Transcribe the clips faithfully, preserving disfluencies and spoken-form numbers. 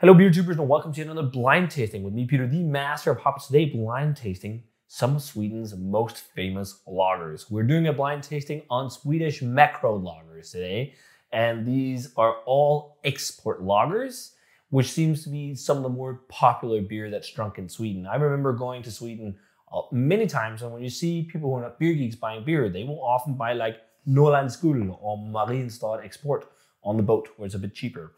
Hello beer tubers and welcome to another blind tasting with me, Peter, the master of hoppers. Today, blind tasting some of Sweden's most famous lagers. We're doing a blind tasting on Swedish macro lagers today, and these are all export lagers, which seems to be some of the more popular beer that's drunk in Sweden. I remember going to Sweden many times, and when you see people who are not beer geeks buying beer, they will often buy like Norrlands Guld or Mariestads Export on the boat, where it's a bit cheaper.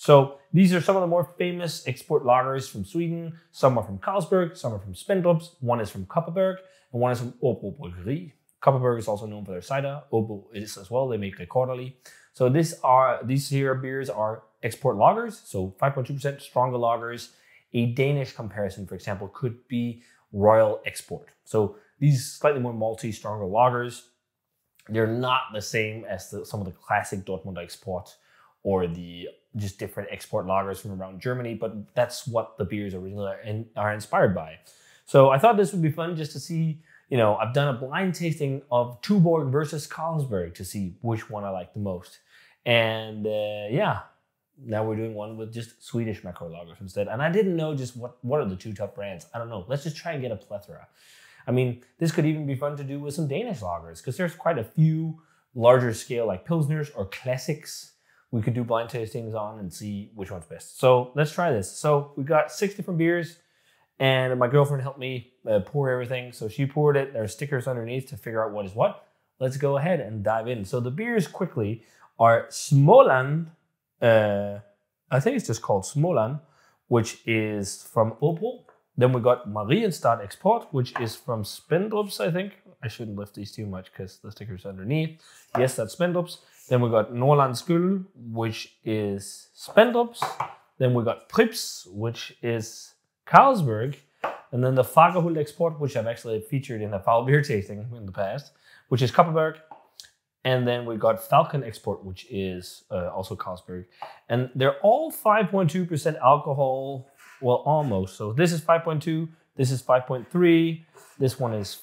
So these are some of the more famous export lagers from Sweden. Some are from Carlsberg, some are from Spendrups, one is from Kopparberg, and one is from Opal. Kopparberg is also known for their cider, Opal is as well, they make Cordalie. So these are these here beers are export lagers, so five point two percent stronger lagers. A Danish comparison, for example, could be Royal Export. So these slightly more malty, stronger lagers, they're not the same as the, some of the classic Dortmund Export or the just different export lagers from around Germany, but that's what the beers originally are, in, are inspired by. So I thought this would be fun just to see, you know, I've done a blind tasting of Tuborg versus Carlsberg to see which one I like the most. And uh, yeah, now we're doing one with just Swedish macro lagers instead. And I didn't know just what, what are the two top brands. I don't know, let's just try and get a plethora. I mean, this could even be fun to do with some Danish lagers because there's quite a few larger scale like Pilsners or Classics we could do blind tastings on and see which one's best. So let's try this. So we got six different beers and my girlfriend helped me uh, pour everything. So she poured it, there are stickers underneath to figure out what is what. Let's go ahead and dive in. So the beers quickly are Småland, uh, I think it's just called Småland, which is from Opal. Then we got Mariestads Export, which is from Spindlbs, I think. I shouldn't lift these too much because the sticker's underneath. Yes, that's Spindlbs. Then we got Norrlands Guld, which is Spendrups. Then we got Pripps, which is Carlsberg. And then the Fagerhult Export, which I've actually featured in a foul beer tasting in the past, which is Kopparberg. And then we got Falcon Export, which is uh, also Carlsberg. And they're all five point two percent alcohol, well, almost. So this is five point two, this is five point three, this one is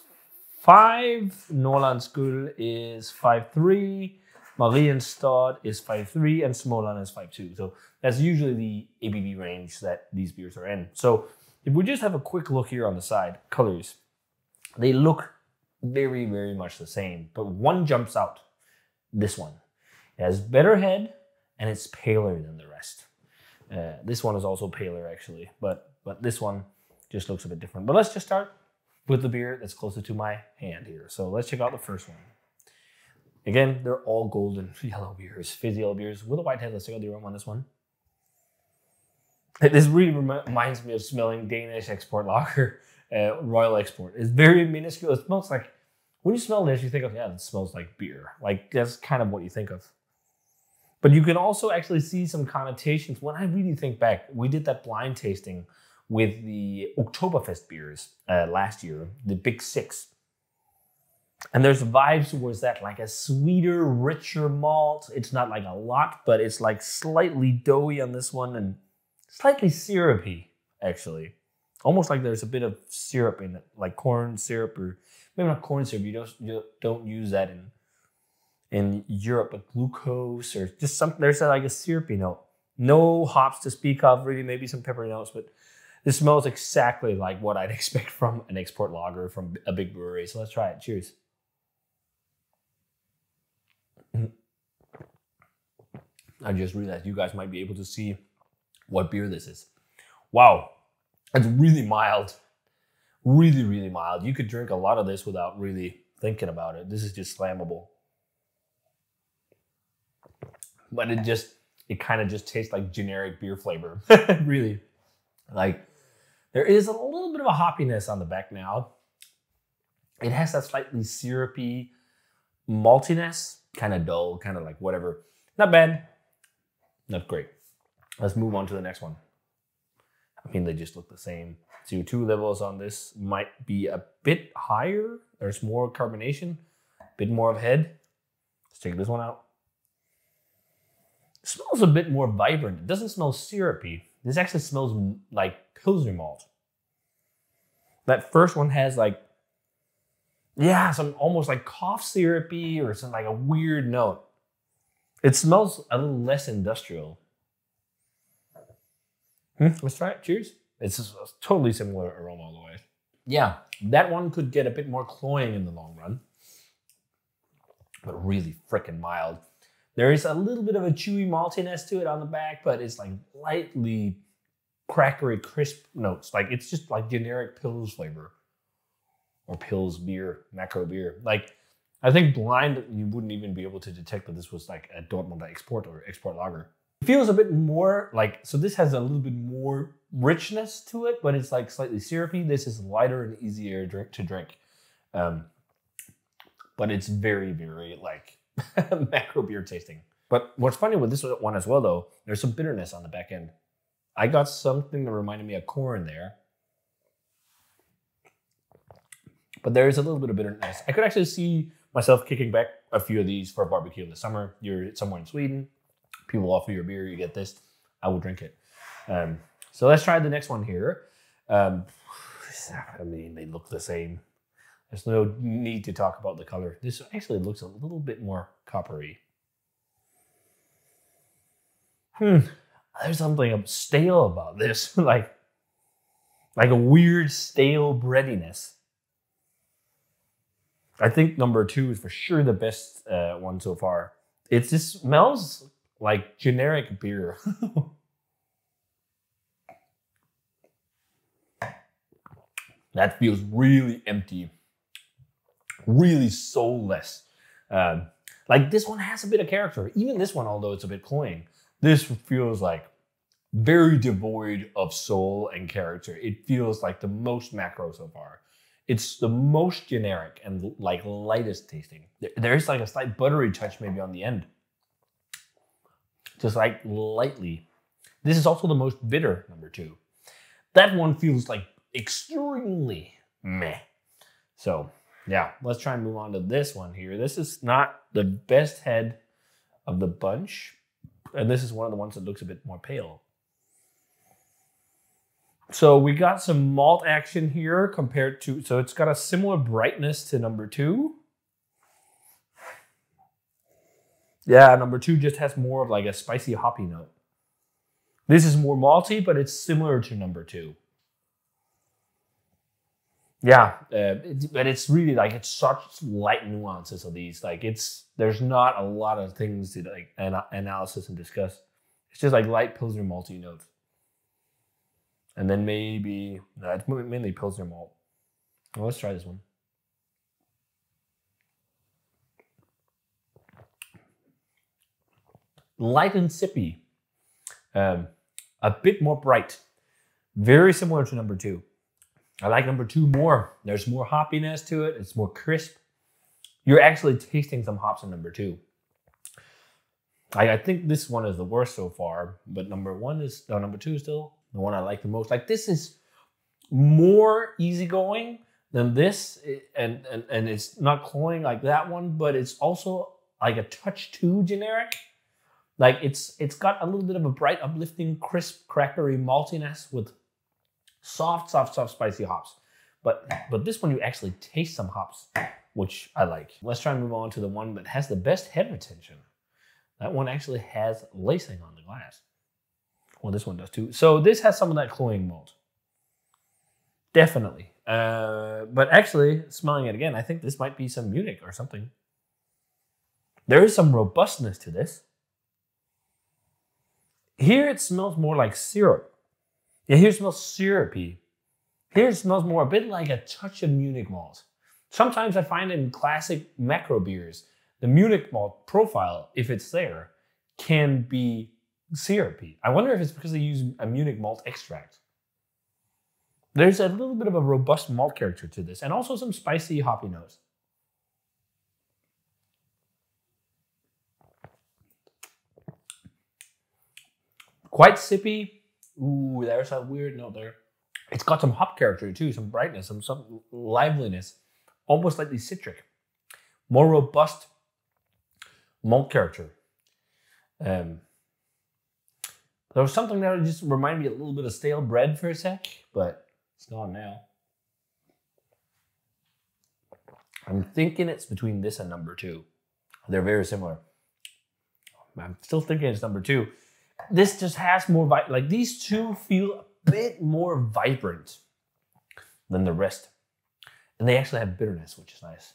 five, Norrlands Guld is five point three. Marienstad is five point three and Småland is five point two. So that's usually the A B V range that these beers are in. So if we just have a quick look here on the side, colors, they look very, very much the same, but one jumps out, this one. It has better head and it's paler than the rest. Uh, this one is also paler actually, but, but this one just looks a bit different. But let's just start with the beer that's closer to my hand here. So let's check out the first one. Again, they're all golden yellow beers, fizzy yellow beers with a white head. Let's check out the aroma on this one. This really rem reminds me of smelling Danish export lager, uh, Royal Export. It's very minuscule. It smells like, when you smell this, you think of, yeah, it smells like beer. Like, that's kind of what you think of. But you can also actually see some connotations. When I really think back, we did that blind tasting with the Oktoberfest beers uh, last year, the Big Six. And there's vibes towards that, like a sweeter, richer malt. It's not like a lot, but it's like slightly doughy on this one and slightly syrupy, actually. Almost like there's a bit of syrup in it, like corn syrup, or maybe not corn syrup. You don't, you don't use that in in Europe, but glucose or just something. There's like a syrupy note. No hops to speak of, really, maybe some peppery notes, but this smells exactly like what I'd expect from an export lager from a big brewery. So let's try it. Cheers. I just realized you guys might be able to see what beer this is. Wow, it's really mild. Really, really mild. You could drink a lot of this without really thinking about it. This is just slammable. But it just, it kind of just tastes like generic beer flavor, really. Like, there is a little bit of a hoppiness on the back now. It has that slightly syrupy maltiness, kind of dull, kind of like whatever. Not bad. Not great. Let's move on to the next one. I mean, they just look the same. C O two levels on this might be a bit higher. There's more carbonation, a bit more of head. Let's take this one out. It smells a bit more vibrant. It doesn't smell syrupy. This actually smells like Pilsner malt. That first one has like, yeah, some almost like cough syrupy or some like a weird note. It smells a little less industrial. Hmm? Let's try it. Cheers. It's a totally similar aroma all the way. Yeah, that one could get a bit more cloying in the long run, but really freaking mild. There is a little bit of a chewy maltiness to it on the back, but it's like lightly crackery crisp notes. Like it's just like generic Pils flavor or Pils beer, macro beer. Like I think blind, you wouldn't even be able to detect that this was like a Dortmund Export or Export Lager. It feels a bit more like, so this has a little bit more richness to it, but it's like slightly syrupy. This is lighter and easier drink to drink. Um, but it's very, very like macro beer tasting. But what's funny with this one as well though, there's some bitterness on the back end. I got something that reminded me of corn there. But there is a little bit of bitterness. I could actually see myself kicking back a few of these for a barbecue in the summer. You're somewhere in Sweden, people offer you a beer, you get this, I will drink it. Um, so let's try the next one here. Um, I mean, they look the same. There's no need to talk about the color. This actually looks a little bit more coppery. Hmm. There's something stale about this, like, like a weird stale breadiness. I think number two is for sure the best uh, one so far. It just smells like generic beer. That feels really empty, really soulless. Um, like this one has a bit of character. Even this one, although it's a bit cloying, this feels like very devoid of soul and character. It feels like the most macro so far. It's the most generic and like lightest tasting. There's like a slight buttery touch maybe on the end. Just like lightly. This is also the most bitter, number two. That one feels like extremely meh. So yeah, let's try and move on to this one here. This is not the best head of the bunch. And this is one of the ones that looks a bit more pale. So we got some malt action here compared to, so it's got a similar brightness to number two. Yeah, number two just has more of like a spicy hoppy note. This is more malty, but it's similar to number two. Yeah, uh, it, but it's really like, it's such light nuances of these. Like it's, there's not a lot of things to like an analysis and discuss. It's just like light Pilsner malty notes. And then maybe, no, it's mainly Pilsner malt. Well, let's try this one. Light and sippy, um, a bit more bright. Very similar to number two. I like number two more. There's more hoppiness to it. It's more crisp. You're actually tasting some hops in number two. I, I think this one is the worst so far, but number one is, no, number two is still the one I like the most. Like this is more easygoing than this, and, and, and it's not cloying like that one, but it's also like a touch too generic. Like it's it's got a little bit of a bright, uplifting, crisp, crackery maltiness with soft, soft, soft, spicy hops. But but this one you actually taste some hops, which I like. Let's try and move on to the one that has the best head retention. That one actually has lacing on the glass. Well, this one does too. So this has some of that cloying malt. Definitely. Uh, but actually, smelling it again, I think this might be some Munich or something. There is some robustness to this. Here it smells more like syrup. Yeah, here it smells syrupy. Here it smells more a bit like a touch of Munich malt. Sometimes I find in classic macro beers, the Munich malt profile, if it's there, can be syrupy. I wonder if it's because they use a Munich malt extract. There's a little bit of a robust malt character to this, and also some spicy hoppy notes. Quite sippy. Ooh, there's a weird note there. It's got some hop character too, some brightness, some, some liveliness, almost slightly citric. More robust malt character. Um, there was something that just reminded me a little bit of stale bread for a sec, but it's gone now. I'm thinking it's between this and number two. They're very similar. I'm still thinking it's number two. This just has more, like these two feel a bit more vibrant than the rest. And they actually have bitterness, which is nice.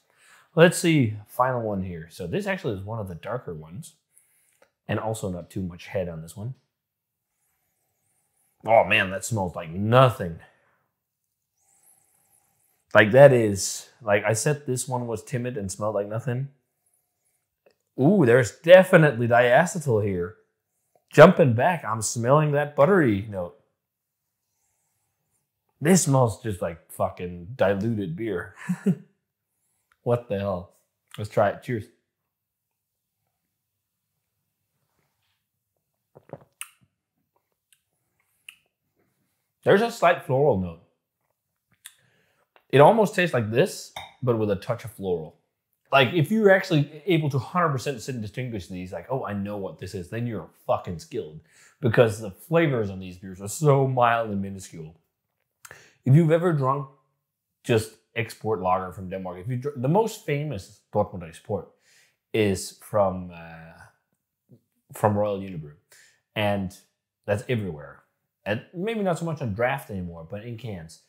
Let's see, final one here. So this actually is one of the darker ones. And also not too much head on this one. Oh man, that smells like nothing. Like that is, like I said this one was timid and smelled like nothing. Ooh, there's definitely diacetyl here. Jumping back, I'm smelling that buttery note. This smells just like fucking diluted beer. What the hell? Let's try it. Cheers. There's a slight floral note. It almost tastes like this, but with a touch of floral. Like if you're actually able to one hundred percent sit and distinguish these, like, oh, I know what this is, then you're fucking skilled because the flavors on these beers are so mild and minuscule. If you've ever drunk just export lager from Denmark, if you drink, the most famous Royal Export is from uh, from Royal Unibrew, and that's everywhere. And maybe not so much on draft anymore, but in cans.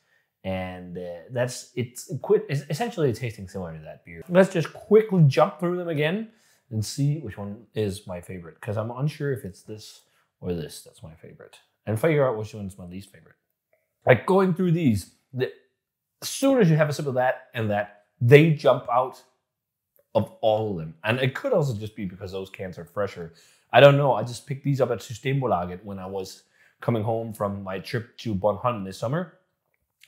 And uh, that's it's quit it's essentially tasting similar to that beer. Let's just quickly jump through them again and see which one is my favorite, because I'm unsure if it's this or this that's my favorite, and figure out which one's my least favorite. Like going through these, the, as soon as you have a sip of that and that, they jump out of all of them. And it could also just be because those cans are fresher. I don't know. I just picked these up at Systembolaget when I was coming home from my trip to Bonhan this summer.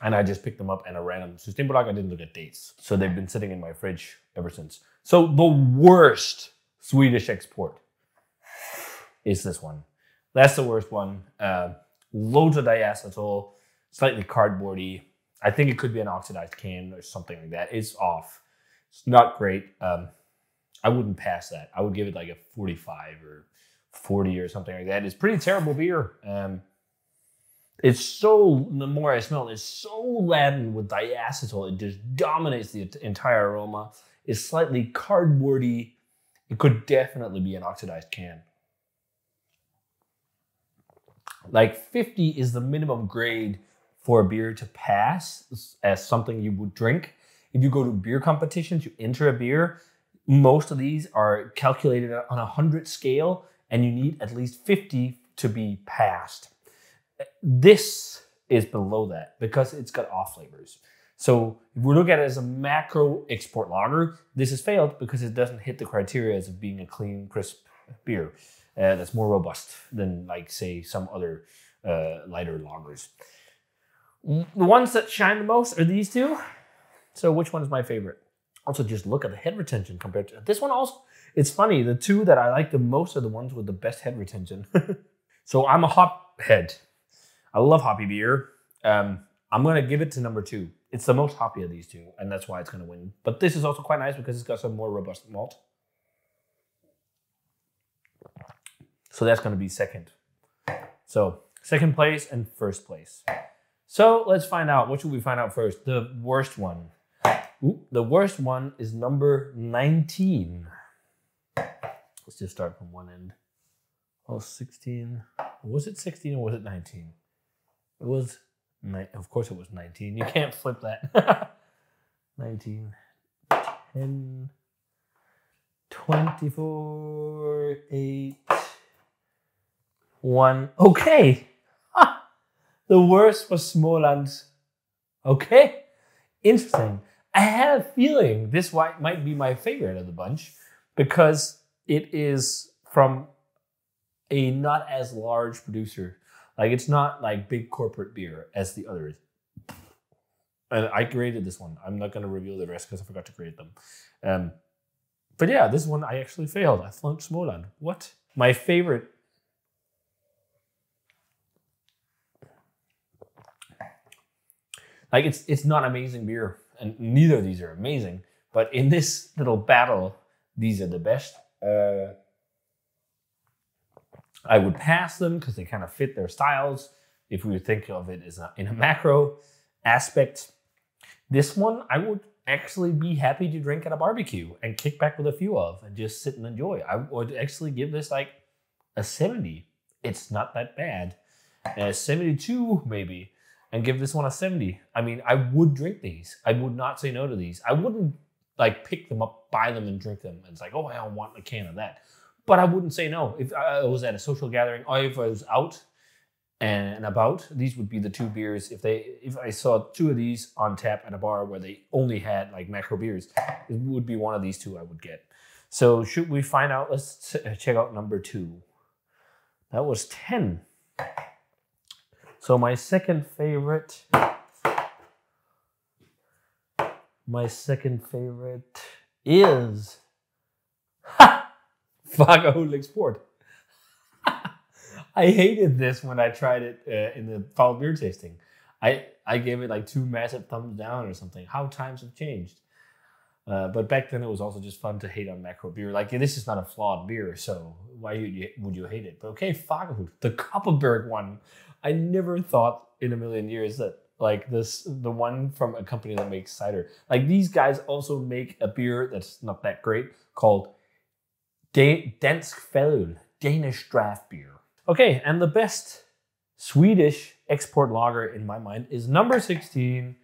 And I just picked them up at a random Systembolaget. I didn't look at dates. So they've been sitting in my fridge ever since. So the worst Swedish export is this one. That's the worst one. Uh, loads of diacetyl, slightly cardboardy. I think it could be an oxidized can or something like that. It's off. It's not great. Um, I wouldn't pass that. I would give it like a forty-five or forty or something like that. It's pretty terrible beer. Um, It's so, the more I smell it, it's so laden with diacetyl. It just dominates the entire aroma. It's slightly cardboardy. It could definitely be an oxidized can. Like fifty is the minimum grade for a beer to pass as something you would drink. If you go to beer competitions, you enter a beer. Most of these are calculated on a one hundred scale, and you need at least fifty to be passed. This is below that because it's got off flavors. So if we look at it as a macro export lager, this has failed because it doesn't hit the criteria as of being a clean, crisp beer uh, that's more robust than, like, say, some other uh, lighter lagers. The ones that shine the most are these two. So which one is my favorite? Also, just look at the head retention compared to this one. Also, it's funny, the two that I like the most are the ones with the best head retention. So I'm a hop head. I love hoppy beer. Um, I'm gonna give it to number two. It's the most hoppy of these two, and that's why it's gonna win. But this is also quite nice because it's got some more robust malt. So that's gonna be second. So second place and first place. So let's find out, what should we find out first? The worst one. Ooh, the worst one is number nineteen. Let's just start from one end. Oh, sixteen, was it sixteen or was it nineteen? It was, of course it was nineteen. You can't flip that. nineteen, ten, twenty-four, eight, one. Okay. Ah, the worst was Småland. Okay. Interesting. I had a feeling this might be my favorite of the bunch because it is from a not as large producer. Like, it's not like big corporate beer as the others. And I graded this one. I'm not going to reveal the rest because I forgot to grade them. Um, but yeah, this one I actually failed. I flunked Småland. What? My favorite. Like, it's, it's not amazing beer. And neither of these are amazing. But in this little battle, these are the best. Uh... I would pass them because they kind of fit their styles. If we would think of it as a, in a macro aspect, this one I would actually be happy to drink at a barbecue and kick back with a few of and just sit and enjoy. I would actually give this like a seventy, it's not that bad. Uh, seventy-two maybe, and give this one a seventy. I mean, I would drink these. I would not say no to these. I wouldn't like pick them up, buy them and drink them. And it's like, oh, I don't want a can of that. But I wouldn't say no. If I was at a social gathering or if I was out and about, these would be the two beers. If they, if I saw two of these on tap at a bar where they only had like macro beers, it would be one of these two I would get. So should we find out? Let's check out number two. That was ten. So my second favorite, my second favorite is, ha, Fagerhult Export. I hated this when I tried it uh, in the foul beer tasting. I, I gave it like two massive thumbs down or something. How times have changed. Uh, but back then it was also just fun to hate on macro beer. Like, this is not a flawed beer, so why would you, would you hate it? But okay, Fagerhult, the Kopparberg one. I never thought in a million years that like this, the one from a company that makes cider. Like, these guys also make a beer that's not that great called Dansk Fadøl, Danish draft beer. Okay, and the best Swedish export lager in my mind is number sixteen.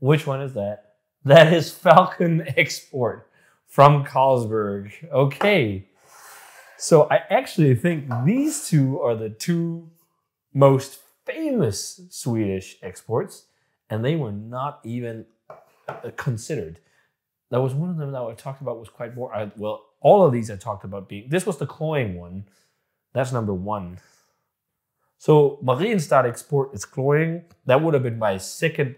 Which one is that? That is Falcon Export from Carlsberg. Okay. So I actually think these two are the two most famous Swedish exports, and they were not even considered. That was one of them that I talked about was quite more, I, well, all of these I talked about being, this was the cloying one. That's number one. So Mariestads Export is cloying. That would have been my second.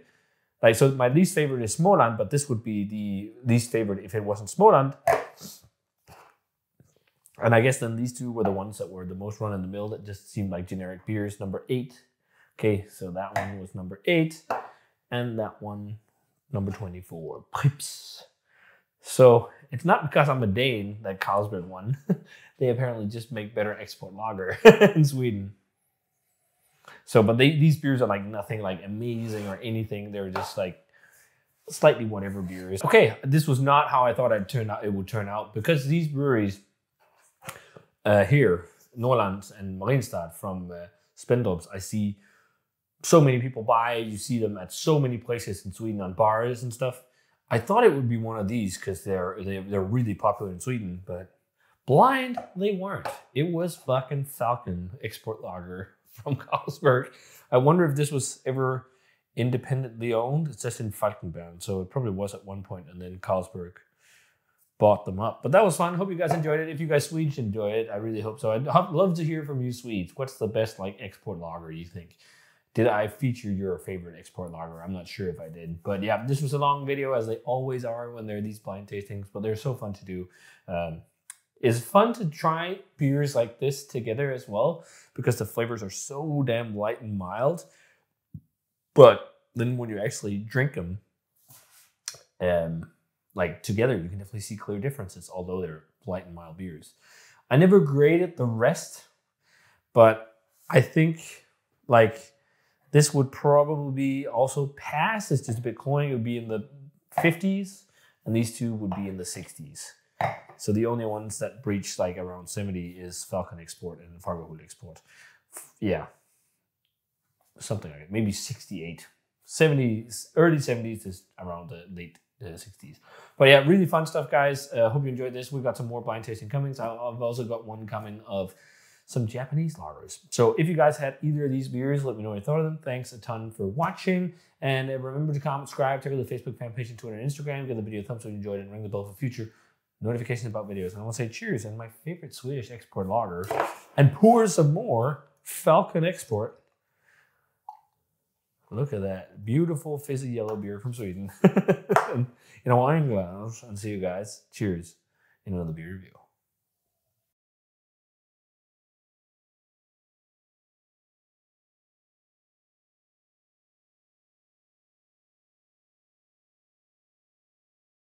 Like, so my least favorite is Småland, but this would be the least favorite if it wasn't Småland. And I guess then these two were the ones that were the most run in the mill that just seemed like generic beers. Number eight. Okay, so that one was number eight. And that one, number twenty-four, Pripps. So it's not because I'm a Dane that Carlsberg won. They apparently just make better export lager in Sweden. So, but they, these beers are like nothing like amazing or anything. They're just like slightly whatever beers. Okay, this was not how I thought I'd turn out, it would turn out, because these breweries uh, here, Norrlands and Mariestad from uh, Spendrups, I see so many people buy. You see them at so many places in Sweden on bars and stuff. I thought it would be one of these because they're, they're, they're really popular in Sweden, but blind, they weren't. It was fucking Falcon Export Lager from Carlsberg. I wonder if this was ever independently owned. It says in Falkenberg, so it probably was at one point, and then Carlsberg bought them up. But that was fun. Hope you guys enjoyed it. If you guys Swedes enjoy it, I really hope so. I'd love to hear from you Swedes. What's the best like export lager you think? Did I feature your favorite export lager? I'm not sure if I did. But yeah, this was a long video, as they always are when there are these blind tastings, but they're so fun to do. Um, It's fun to try beers like this together as well, because the flavors are so damn light and mild. But then when you actually drink them, um, like together, you can definitely see clear differences, although they're light and mild beers. I never graded the rest, but I think like this would probably be also pass. It's just a bit cloying. It would be in the fifties, and these two would be in the sixties. So the only ones that breach like around seventy is Falcon Export and Fagerhult Export. Yeah, something like that. Maybe sixty-eight, seventies, early seventies is around the late uh, sixties. But yeah, really fun stuff, guys. Uh, hope you enjoyed this. We've got some more blind tasting coming. So I've also got one coming of some Japanese lagers. So if you guys had either of these beers, let me know what you thought of them. Thanks a ton for watching. And remember to comment, subscribe, check out the Facebook fan page, and Twitter, and Instagram. Give the video a thumbs up if you enjoyed it, and ring the bell for future notifications about videos. And I want to say cheers and my favorite Swedish export lager, and pour some more Falcon Export. Look at that beautiful fizzy yellow beer from Sweden in a wine glass. And see you guys. Cheers in another beer review.